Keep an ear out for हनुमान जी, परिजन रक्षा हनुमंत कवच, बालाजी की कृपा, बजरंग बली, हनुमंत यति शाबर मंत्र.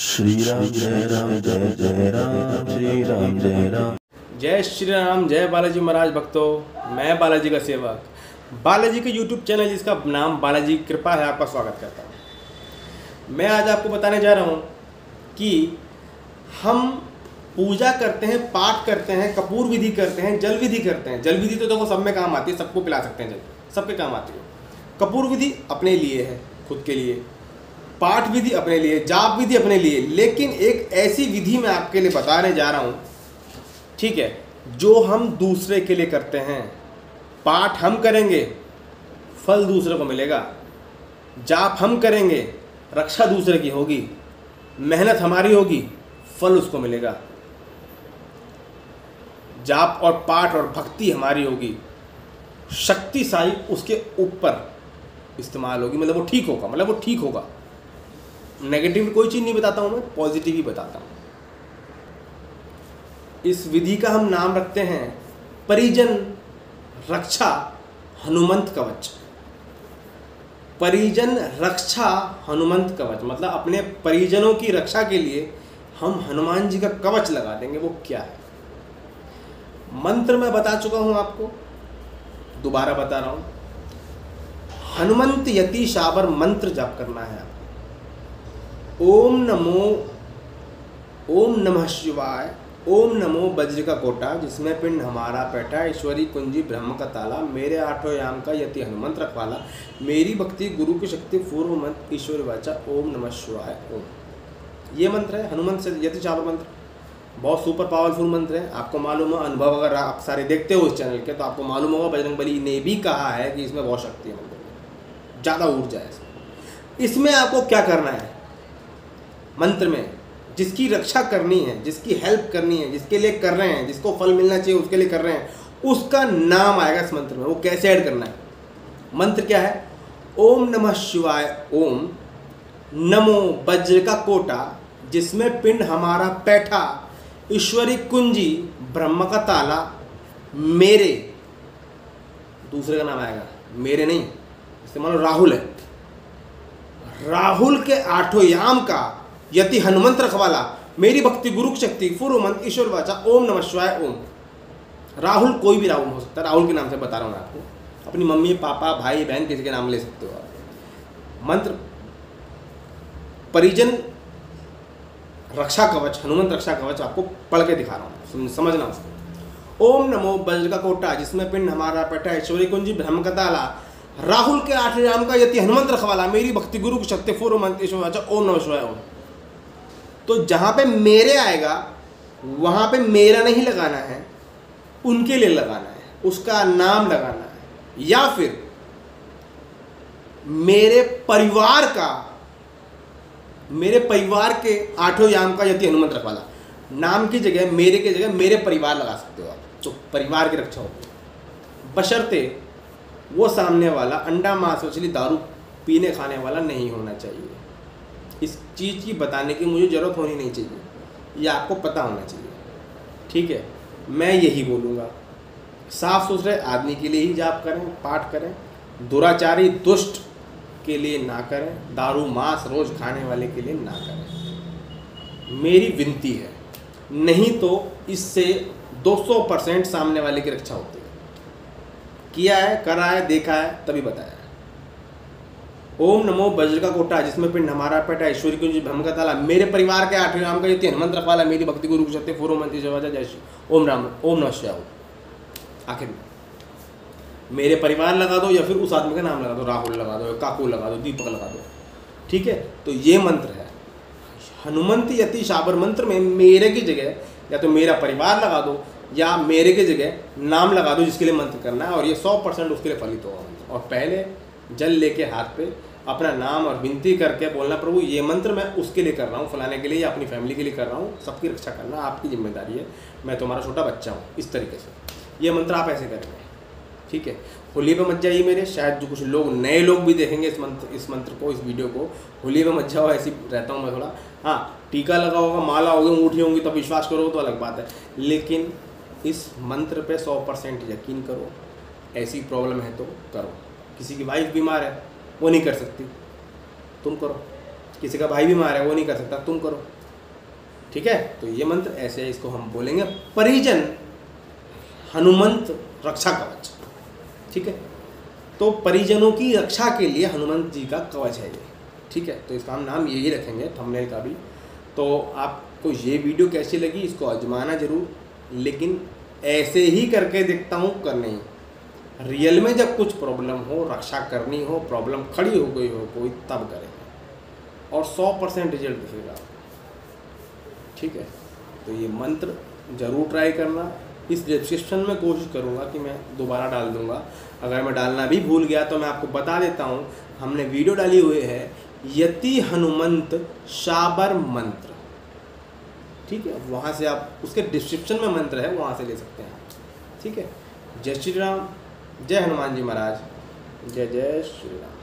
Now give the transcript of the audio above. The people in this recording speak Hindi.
श्री राम जय राम जय जय राम श्री राम जय राम। जय श्री राम, जय बालाजी महाराज। भक्तों, मैं बालाजी का सेवक, बालाजी के YouTube चैनल जिसका नाम बालाजी की कृपा है, आपका स्वागत करता हूँ। मैं आज आपको बताने जा रहा हूँ कि हम पूजा करते हैं, पाठ करते हैं, कपूर विधि करते हैं, जल विधि करते हैं। जल विधि तो देखो सब में काम आती है, सबको पिला सकते हैं जल, सबके काम आती है। कपूर विधि अपने लिए है, खुद के लिए, पाठ विधि अपने लिए, जाप विधि अपने लिए, लेकिन एक ऐसी विधि मैं आपके लिए बताने जा रहा हूँ, ठीक है, जो हम दूसरे के लिए करते हैं। पाठ हम करेंगे, फल दूसरे को मिलेगा। जाप हम करेंगे, रक्षा दूसरे की होगी, मेहनत हमारी होगी, फल उसको मिलेगा। जाप और पाठ और भक्ति हमारी होगी, शक्तिशाली उसके ऊपर इस्तेमाल होगी, मतलब वो ठीक होगा, मतलब वो ठीक होगा। नेगेटिव कोई चीज़ नहीं बताता हूँ मैं, पॉजिटिव ही बताता हूँ। इस विधि का हम नाम रखते हैं परिजन रक्षा हनुमंत कवच। परिजन रक्षा हनुमंत कवच मतलब अपने परिजनों की रक्षा के लिए हम हनुमान जी का कवच लगा देंगे। वो क्या है? मंत्र मैं बता चुका हूँ आपको, दोबारा बता रहा हूँ। हनुमंत यति शाबर मंत्र जाप करना है आपको। ओम नमः शिवाय, ओम नमो वज्र का कोटा, जिसमें पिंड हमारा पैठा, ईश्वरी कुंजी ब्रह्म का ताला, मेरे आठों याम का यति हनुमंत रखवाला, मेरी भक्ति गुरु की शक्ति पूर्व मंत्र ईश्वर वाचा, ओम नमः शिवाय ओम। ये मंत्र है हनुमंत यति शाबर मंत्र। बहुत सुपर पावरफुल मंत्र है। आपको मालूम है, अनुभव अगर आप सारे देखते हो इस चैनल के, तो आपको मालूम होगा बजरंग बली ने भी कहा है कि इसमें बहुत शक्ति है, मंत्र ज़्यादा ऊर्जा है इसमें। आपको क्या करना है मंत्र में? जिसकी रक्षा करनी है, जिसकी हेल्प करनी है, जिसके लिए कर रहे हैं, जिसको फल मिलना चाहिए उसके लिए कर रहे हैं, उसका नाम आएगा इस मंत्र में। वो कैसे ऐड करना है? मंत्र क्या है? ओम नमः शिवाय ओम नमो वज्र का कोटा, जिसमें पिंड हमारा पैठा, ईश्वरी कुंजी ब्रह्म का ताला, मेरे, दूसरे का नाम आएगा, मेरे नहीं, इससे मानो राहुल है, राहुल के आठों याम का यति हनुमंत रखवाला, मेरी भक्ति गुरु शक्ति फुरु मंत्र ईश्वर वाचा, ओम नमः शिवाय ओम। राहुल कोई भी राहुल हो सकता है, राहुल के नाम से बता रहा हूँ आपको। अपनी मम्मी, पापा, भाई बहन, किसी के नाम ले सकते हो आप। मंत्र परिजन रक्षा कवच, हनुमंत रक्षा कवच आपको पढ़ के दिखा रहा हूँ, समझना उसको। ओम नमो वज्र का कोटा, जिसमें पिंड हमारा पैठा, ईश्वरी कुंजी ब्रह्म का ताला, राहुल के आठ नाम का यति हनुमंत रखवाला, मेरी भक्ति गुरु की शक्ति फूर मंत्र ईश्वर वाचा, ओम नमः शिवाय ओम। तो जहाँ पे मेरे आएगा वहाँ पे मेरा नहीं लगाना है, उनके लिए लगाना है, उसका नाम लगाना है, या फिर मेरे परिवार के आठों याम का यति हनुमंत रखवाला, नाम की जगह मेरे की जगह मेरे परिवार लगा सकते हो आप, जो परिवार की रक्षा हो, बशर्ते वो सामने वाला अंडा, मांस, मछली, दारू पीने खाने वाला नहीं होना चाहिए। इस चीज़ की बताने की मुझे ज़रूरत होनी नहीं चाहिए, यह आपको पता होना चाहिए, ठीक है। मैं यही बोलूँगा, साफ सुथरे आदमी के लिए ही जाप करें, पाठ करें, दुराचारी दुष्ट के लिए ना करें, दारू मांस रोज खाने वाले के लिए ना करें, मेरी विनती है। नहीं तो इससे 200% सामने वाले की रक्षा होती है। किया है, करा है, देखा है, तभी बताया है। ओम नमो वज्र का कोटा, जिसमें पिंड हमारा पैठा, ईश्वरी कुंजी ब्रह्म का ताला, मेरे परिवार के आठवें नाम का यति हनुमंत रखवाला, मेरी भक्ति गुरु शक्ति फूरो मंत्र ईश्वर वाचा, जय श्री ओम राम ओम नमः शिवाय। आखिर मेरे परिवार लगा दो, या फिर उस आदमी का नाम लगा दो, राहुल लगा दो, काकू लगा दो, दीपक लगा दो, ठीक है। तो ये मंत्र है हनुमंत यति शाबर मंत्र में। मेरे की जगह या तो मेरा परिवार लगा दो, या मेरे की जगह नाम लगा दो जिसके लिए मंत्र करना है, और ये 100% उसके लिए फलित होगा। और पहले जल लेके हाथ पे अपना नाम और विनती करके बोलना, प्रभु ये मंत्र मैं उसके लिए कर रहा हूँ, फलाने के लिए या अपनी फैमिली के लिए कर रहा हूँ, सबकी रक्षा करना आपकी जिम्मेदारी है, मैं तुम्हारा छोटा बच्चा हूँ। इस तरीके से ये मंत्र आप ऐसे करेंगे, ठीक है। होली पे मत जाइए मेरे, शायद जो कुछ लोग नए लोग भी देखेंगे इस मंत्र को, इस वीडियो को, होली पे मत जाओ, ऐसी रहता हूँ मैं थोड़ा। हाँ, टीका लगा होगा, माला होगी, अंगूठी होंगी, तब विश्वास करो तो अलग बात है, लेकिन इस मंत्र पे 100% यकीन करो। ऐसी प्रॉब्लम है तो करो, किसी की वाइफ बीमार है वो नहीं कर सकती, तुम करो, किसी का भाई भी मारा है वो नहीं कर सकता, तुम करो। ठीक है, तो ये मंत्र ऐसे है, इसको हम बोलेंगे परिजन हनुमंत रक्षा कवच। ठीक है, तो परिजनों की रक्षा के लिए हनुमंत जी का कवच है ये। ठीक है, तो इसका हम नाम यही रखेंगे थंबनेल का भी। तो आपको ये वीडियो कैसी लगी इसको आजमाना ज़रूर, लेकिन ऐसे ही करके देखता हूँ कर नहीं। रियल में जब कुछ प्रॉब्लम हो, रक्षा करनी हो, प्रॉब्लम खड़ी हो गई हो कोई, तब करेंगे और 100% रिजल्ट दिखेगा। ठीक है, तो ये मंत्र ज़रूर ट्राई करना। इस डिस्क्रिप्शन में कोशिश करूँगा कि मैं दोबारा डाल दूँगा, अगर मैं डालना भी भूल गया तो मैं आपको बता देता हूँ। हमने वीडियो डाली हुई है यति हनुमंत शाबर मंत्र, ठीक है, वहाँ से आप उसके डिस्क्रिप्शन में मंत्र है वहाँ से ले सकते हैं। ठीक है, जय श्री राम, जय हनुमान जी महाराज, जय जय श्री राम।